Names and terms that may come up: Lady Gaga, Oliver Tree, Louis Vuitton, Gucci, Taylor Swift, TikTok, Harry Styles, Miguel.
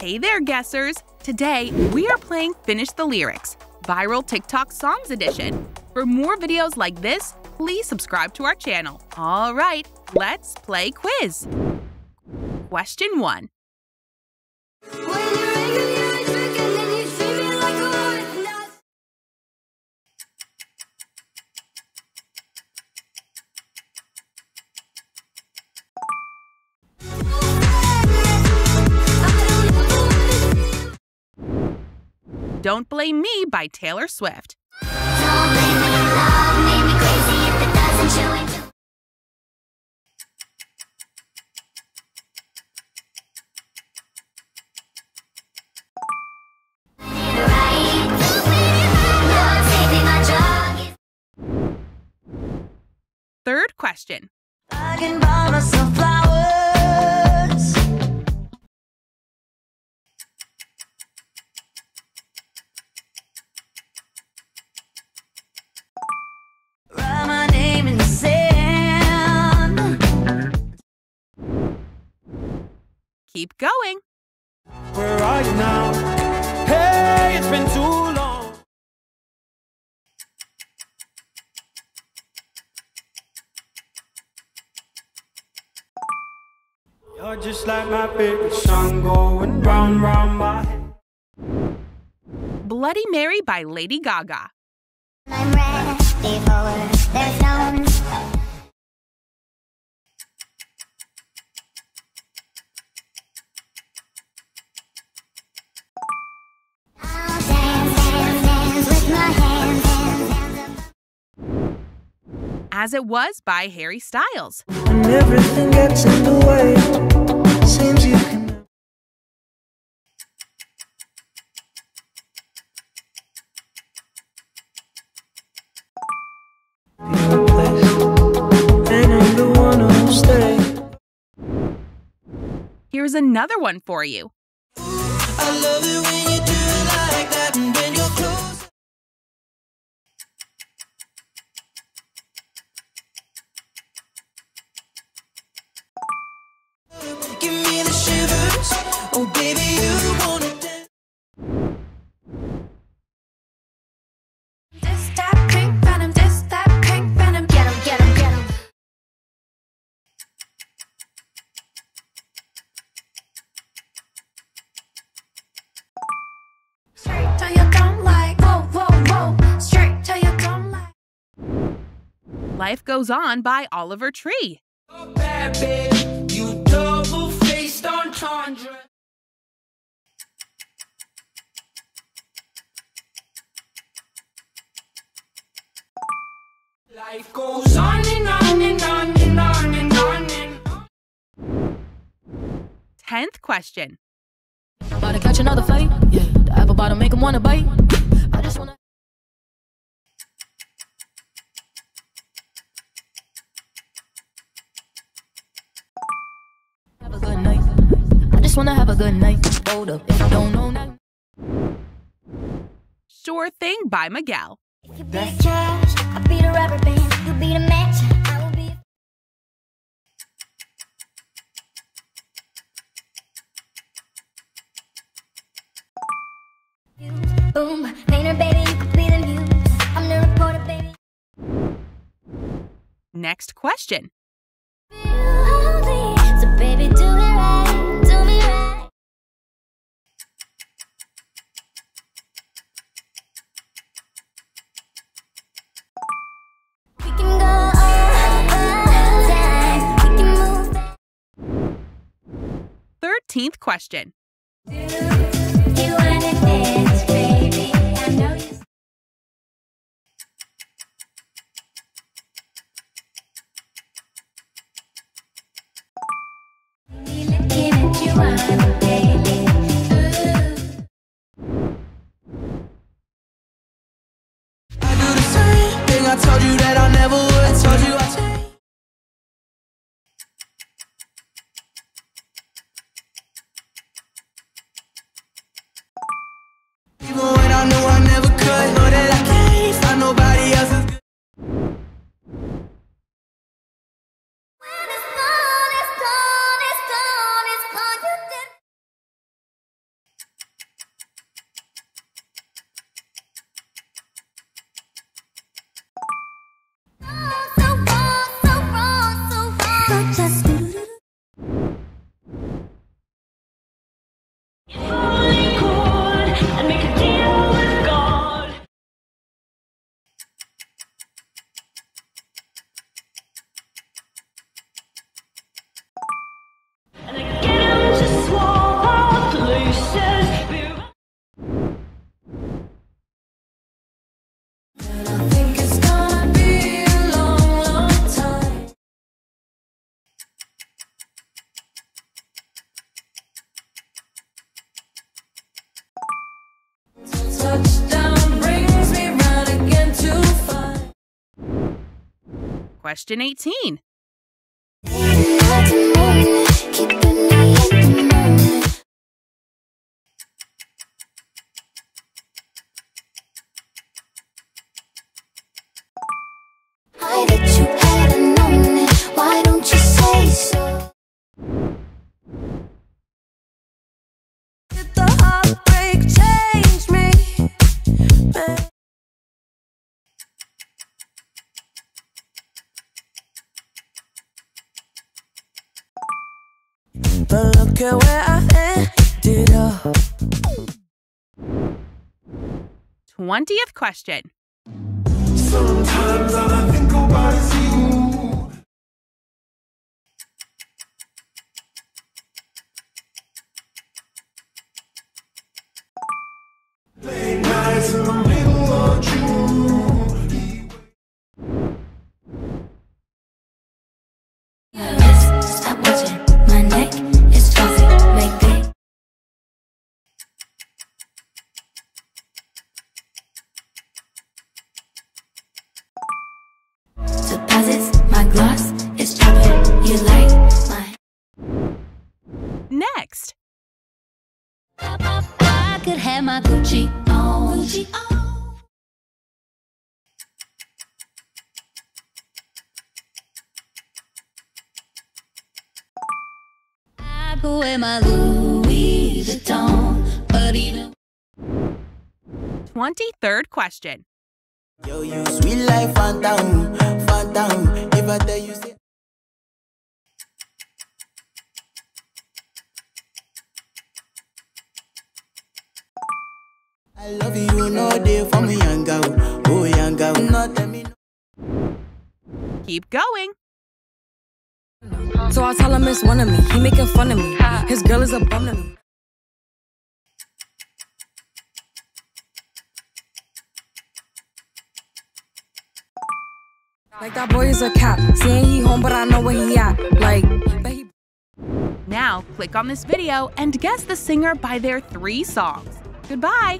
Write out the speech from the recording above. Hey there, guessers! Today, we are playing Finish the Lyrics, Viral TikTok Songs Edition. For more videos like this, please subscribe to our channel. All right, let's play quiz. Question 1. Don't Blame Me by Taylor Swift. Don't blame me, love made me crazy if it doesn't show it. Third question. I can buy myself flowers. Write my name in the sand. Keep going. We're right now. Hey, it's been too long. You're just like my favorite song going round, round my head. Bloody Mary by Lady Gaga. I'm red before there's no one. I'll dance with my hands. As It Was by Harry Styles. When everything gets in the way. Here's another one for you. Ooh, I love it when you do it like that, and when you're close. Give me the shivers. Oh baby, you wanna dance. This that pink venom, this that pink venom. Get him, get him, get him. Straight till you don't like. Whoa, whoa, whoa. Straight till you don't like. Life Goes On by Oliver Tree. Oh, bad bitch. Life goes on and on and on and on and on and on. 10th question. About to catch another fight. Yeah, the apple bottom make him wanna bite. I just wanna. Have a good night. I just wanna have a good night. Hold up, if you don't know now. Sure Thing by Miguel. If you beat a judge, I'll beat a rubber band. You beat a match, I will beat. You boom, Maynard baby, you could be the muse. I'm the reporter, baby. Next question. So baby, do it right, do me right. Question. Question 18. But look at where I ended up. 20th question. Sometimes all I think about is you. Late nights in the middle of June. Stop watching. My neck is fuzzy, make me. Deposits, my gloss is dropping. You like my. Next. I could have my Gucci on. Gucci on. Wear my Louis Vuitton, but even 23rd question. Yo, you sweet life, phantom. If I tell you, say I love you, no day for me, young girl. Oh, young girl, not tell me. Keep going. So I tell him it's one of me. He making fun of me. His girl is a bum to me. Like that boy is a cap. Saying he home, but I know where he at. Like. Now click on this video and guess the singer by their 3 songs. Goodbye.